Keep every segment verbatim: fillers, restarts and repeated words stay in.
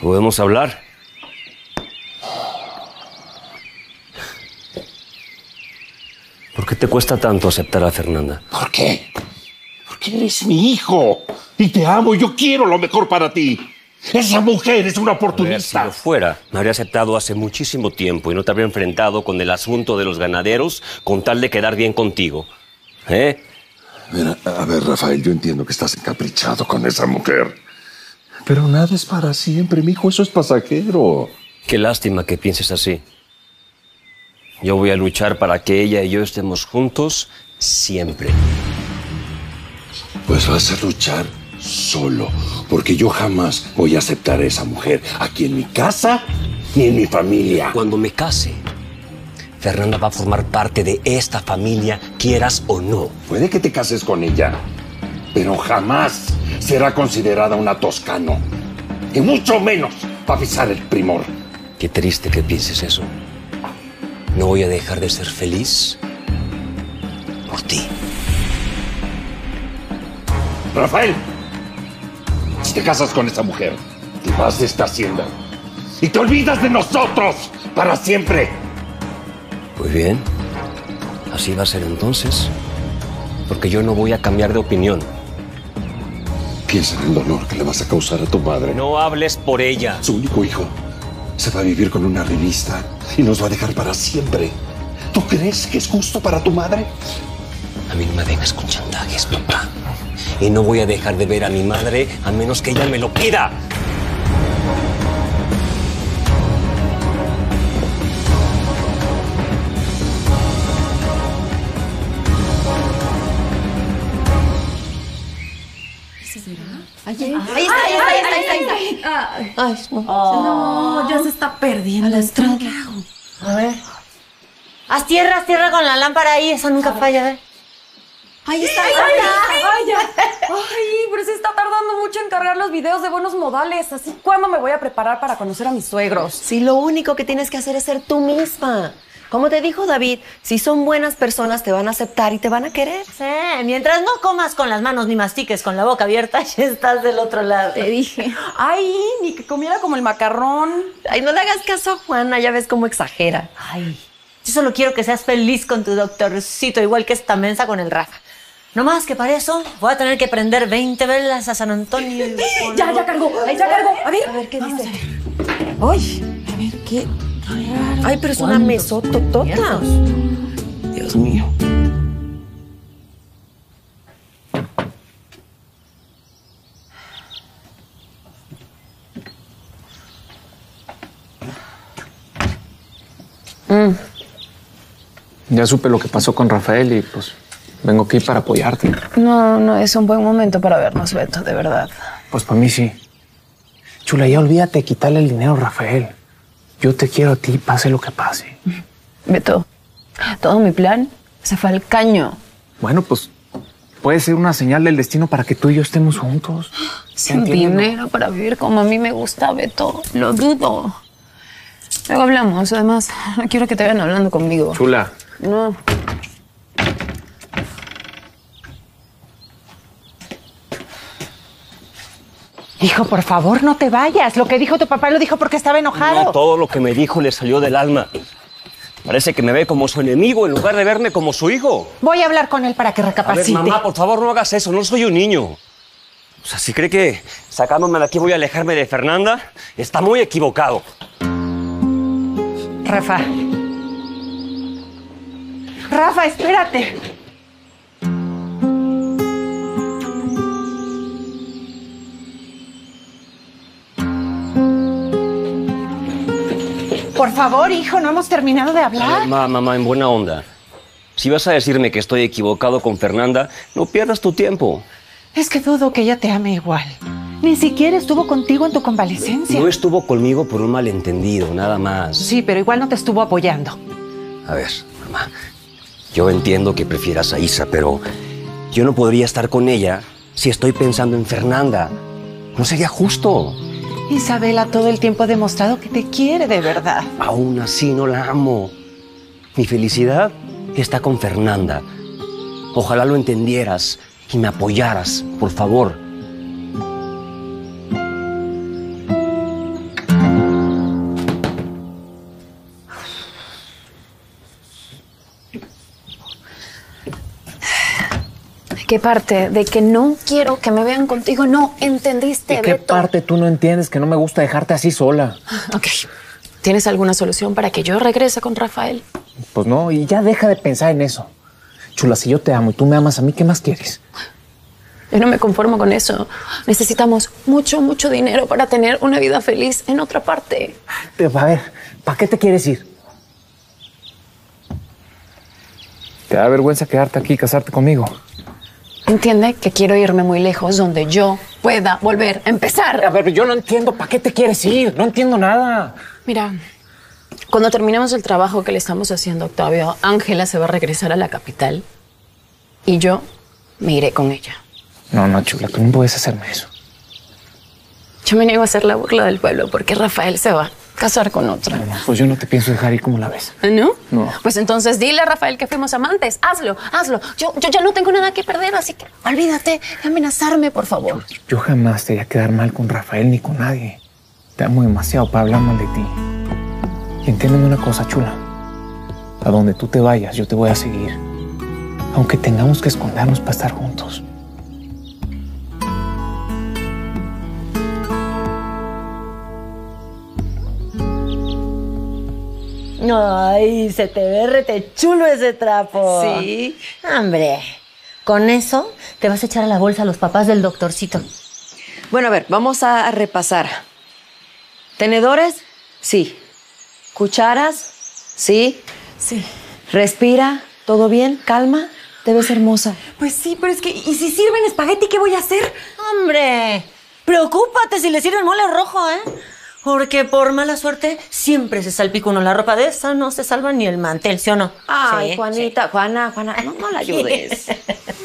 ¿Podemos hablar? ¿Por qué te cuesta tanto aceptar a Fernanda? ¿Por qué? Porque eres mi hijo y te amo y yo quiero lo mejor para ti. Esa mujer es una oportunista. A ver, si lo fuera, me habría aceptado hace muchísimo tiempo y no te habría enfrentado con el asunto de los ganaderos con tal de quedar bien contigo. ¿Eh? Mira, a ver, Rafael, yo entiendo que estás encaprichado con esa mujer. Pero nada es para siempre, mijo, eso es pasajero. Qué lástima que pienses así. Yo voy a luchar para que ella y yo estemos juntos siempre. Pues vas a luchar solo, porque yo jamás voy a aceptar a esa mujer aquí en mi casa ni en mi familia. Cuando me case, Fernanda va a formar parte de esta familia, quieras o no. Puede que te cases con ella, pero jamás será considerada una Toscano. Y mucho menos va a pisar el primor. Qué triste que pienses eso. No voy a dejar de ser feliz por ti. Rafael, si te casas con esa mujer, te vas de esta hacienda y te olvidas de nosotros para siempre. Pues bien, así va a ser entonces, porque yo no voy a cambiar de opinión. Piensa en el dolor que le vas a causar a tu madre. No hables por ella. Su único hijo se va a vivir con una revista y nos va a dejar para siempre. ¿Tú crees que es justo para tu madre? A mí no me vengas con chantajes, papá. Y no voy a dejar de ver a mi madre a menos que ella me lo pida. Ahí está, ahí está, ahí está, ahí está, ahí está. Ay, no. Oh. No, ya se está perdiendo. A la estrada. A ver. Haz tierra, haz tierra con la lámpara ahí, esa nunca falla, a ver. Ahí está, ahí está. Ay, ay, pero se está tardando mucho en cargar los videos de buenos modales. Así, ¿cuándo me voy a preparar para conocer a mis suegros? Sí, lo único que tienes que hacer es ser tú misma. Como te dijo David, si son buenas personas te van a aceptar y te van a querer. Sí, mientras no comas con las manos ni mastiques con la boca abierta, ya estás del otro lado. Te dije. Ay, ni que comiera como el macarrón. Ay, no le hagas caso a Juana, ya ves cómo exagera. Ay, yo solo quiero que seas feliz con tu doctorcito, igual que esta mensa con el Rafa. No más que para eso voy a tener que prender veinte velas a San Antonio. Ya, ya cargó, ya cargó. A ver, a ver qué dice. Ay, a ver qué... Ay, pero es una mesototota. Dios mío. Mm. Ya supe lo que pasó con Rafael y pues vengo aquí para apoyarte. No, no, es un buen momento para vernos, Beto, de verdad. Pues para mí sí. Chula, ya olvídate de quitarle el dinero a Rafael. Yo te quiero a ti, pase lo que pase. Beto, todo mi plan se fue al caño. Bueno, pues puede ser una señal del destino para que tú y yo estemos juntos. Sin dinero para vivir como a mí me gusta, Beto. Lo dudo. Luego hablamos. Además, no quiero que te vayan hablando conmigo. Chula. No. Hijo, por favor, no te vayas. Lo que dijo tu papá lo dijo porque estaba enojado. No, todo lo que me dijo le salió del alma. Parece que me ve como su enemigo en lugar de verme como su hijo. Voy a hablar con él para que recapacite. A ver, mamá, por favor, no hagas eso. No soy un niño. O sea, si cree que sacándome de aquí voy a alejarme de Fernanda, está muy equivocado. Rafa. Rafa, espérate. Por favor, hijo, no hemos terminado de hablar. Ver, mamá, mamá, en buena onda. Si vas a decirme que estoy equivocado con Fernanda, no pierdas tu tiempo. Es que dudo que ella te ame igual. Ni siquiera estuvo contigo en tu convalecencia. No estuvo conmigo por un malentendido, nada más. Sí, pero igual no te estuvo apoyando. A ver, mamá, yo entiendo que prefieras a Isa, pero yo no podría estar con ella si estoy pensando en Fernanda. No sería justo. Isabela todo el tiempo ha demostrado que te quiere de verdad. Aún así no la amo. Mi felicidad está con Fernanda. Ojalá lo entendieras y me apoyaras, por favor. ¿Qué parte? De que no quiero que me vean contigo. No, ¿entendiste, Beto? ¿Y qué parte tú no entiendes que no me gusta dejarte así sola? Ok. ¿Tienes alguna solución para que yo regrese con Rafael? Pues no, y ya deja de pensar en eso. Chula, si yo te amo y tú me amas a mí, ¿qué más quieres? Yo no me conformo con eso. Necesitamos mucho, mucho dinero para tener una vida feliz en otra parte. Pero, a ver, ¿para qué te quieres ir? ¿Te da vergüenza quedarte aquí y casarte conmigo? Entiende que quiero irme muy lejos donde yo pueda volver a empezar. A ver, yo no entiendo para qué te quieres ir. No entiendo nada. Mira, cuando terminemos el trabajo que le estamos haciendo a Octavio, Ángela se va a regresar a la capital y yo me iré con ella. No, no, chula, tú no puedes hacerme eso. Yo me niego a hacer la burla del pueblo porque Rafael se va a casar con otra. No, no, pues yo no te pienso dejar ir como la ves. ¿No? No. Pues entonces dile a Rafael que fuimos amantes. Hazlo, hazlo. Yo, yo ya no tengo nada que perder, así que olvídate de amenazarme, por favor. Yo, yo jamás te voy a quedar mal con Rafael ni con nadie. Te amo demasiado para hablar mal de ti. Y entiéndeme una cosa, chula. A donde tú te vayas, yo te voy a seguir. Aunque tengamos que escondernos para estar juntos. Ay, se te ve rete chulo ese trapo. Sí. Hombre, con eso te vas a echar a la bolsa a los papás del doctorcito. Bueno, a ver, vamos a repasar. ¿Tenedores? Sí. ¿Cucharas? Sí. Sí. ¿Respira? ¿Todo bien? ¿Calma? Te ves hermosa. Pues sí, pero es que, ¿y si sirven espagueti, qué voy a hacer? Hombre, preocúpate si le sirven mole rojo, ¿eh? Porque por mala suerte siempre se salpica uno la ropa de esa, no se salva ni el mantel, ¿sí o no? Ay, sí, Juanita, sí. Juana, Juana, no, no la ayudes.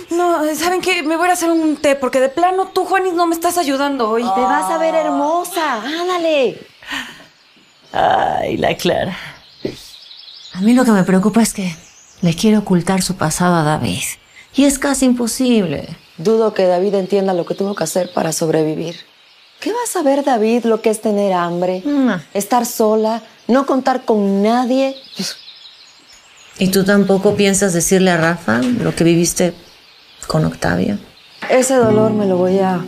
No, ¿saben qué? Me voy a hacer un té, porque de plano tú, Juanis, no me estás ayudando hoy. Oh. Te vas a ver hermosa, ándale. Ay, la Clara. A mí lo que me preocupa es que le quiere ocultar su pasado a David. Y es casi imposible. Dudo que David entienda lo que tuvo que hacer para sobrevivir. ¿Qué va a saber David lo que es tener hambre, mm. estar sola, no contar con nadie? ¿Y tú tampoco piensas decirle a Rafa lo que viviste con Octavio? Ese dolor me lo voy a,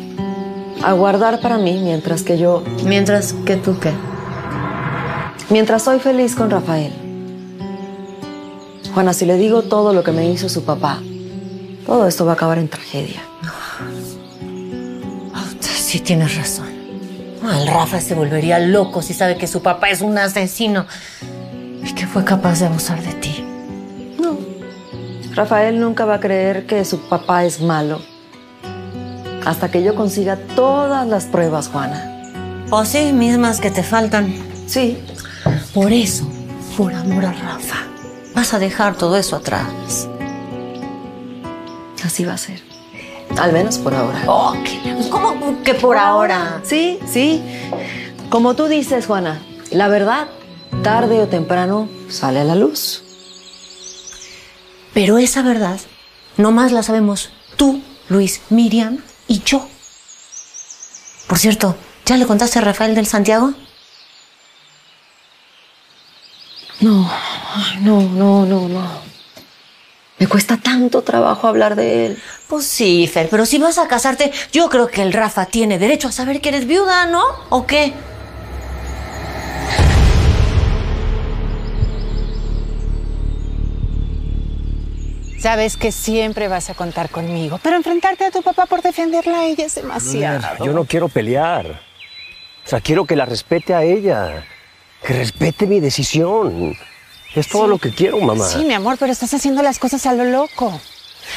a guardar para mí mientras que yo... ¿Mientras que tú qué? Mientras soy feliz con Rafael. Juana, si le digo todo lo que me hizo su papá, todo esto va a acabar en tragedia. Sí, tienes razón. Al Rafa se volvería loco si sabe que su papá es un asesino y que fue capaz de abusar de ti. No. Rafael nunca va a creer que su papá es malo hasta que yo consiga todas las pruebas, Juana. O sí, mismas que te faltan. Sí. Por eso, por amor a Rafa, vas a dejar todo eso atrás. Así va a ser. Al menos por ahora. Oh, ¿cómo que por ahora? Sí, sí. Como tú dices, Juana, la verdad, tarde o temprano sale a la luz. Pero esa verdad nomás la sabemos tú, Luis, Miriam y yo. Por cierto, ¿ya le contaste a Rafael del Santiago? No, no, no, no, no. Me cuesta tanto trabajo hablar de él. Pues sí, Fer, pero si vas a casarte, yo creo que el Rafa tiene derecho a saber que eres viuda, ¿no? ¿O qué? Sabes que siempre vas a contar conmigo, pero enfrentarte a tu papá por defenderla a ella es demasiado. No, yo no quiero pelear. O sea, quiero que la respete a ella, que respete mi decisión. Es todo sí. lo que quiero, mamá. Sí, mi amor, pero estás haciendo las cosas a lo loco.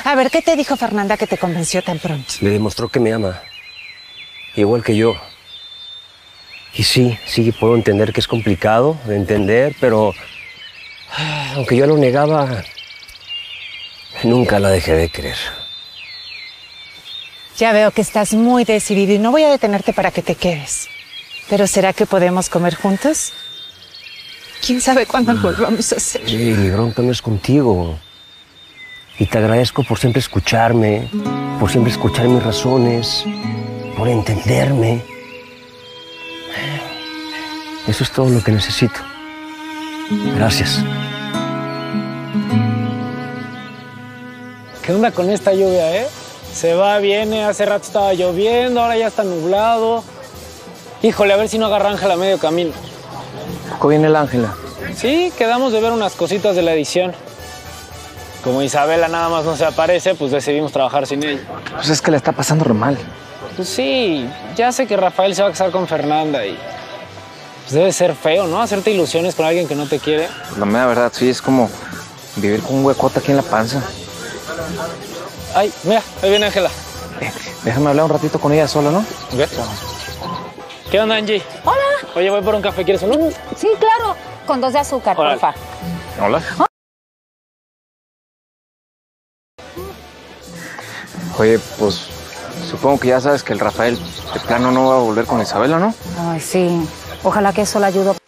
A ver, ¿qué te dijo Fernanda que te convenció tan pronto? Le demostró que me ama, igual que yo. Y sí, sí, puedo entender que es complicado de entender, pero... aunque yo lo negaba, nunca la dejé de querer. Ya veo que estás muy decidido y no voy a detenerte para que te quedes. Pero ¿será que podemos comer juntos? ¿Quién sabe cuándo lo volvamos a hacer? Sí, mi bronca no es contigo. Y te agradezco por siempre escucharme, por siempre escuchar mis razones, por entenderme. Eso es todo lo que necesito. Gracias. ¿Qué onda con esta lluvia, eh? Se va, viene, hace rato estaba lloviendo, ahora ya está nublado. Híjole, a ver si no agarra Ángela a medio camino. ¿Poco viene el Ángela? Sí, quedamos de ver unas cositas de la edición. Como Isabela nada más no se aparece, pues decidimos trabajar sin ella. Pues es que le está pasando re mal. Pues sí, ya sé que Rafael se va a casar con Fernanda y... pues debe ser feo, ¿no? Hacerte ilusiones con alguien que no te quiere. La mera verdad, sí, es como vivir con un huecote aquí en la panza. Ay, mira, ahí viene Ángela. Eh, déjame hablar un ratito con ella sola, ¿no? Okay. ¿Qué onda, Angie? Hola. Oye, voy por un café, ¿quieres uno? Sí, claro, con dos de azúcar, porfa. Hola. Oye, pues supongo que ya sabes que el Rafael de plano no va a volver con Isabela, ¿no? Ay, sí. Ojalá que eso le ayude.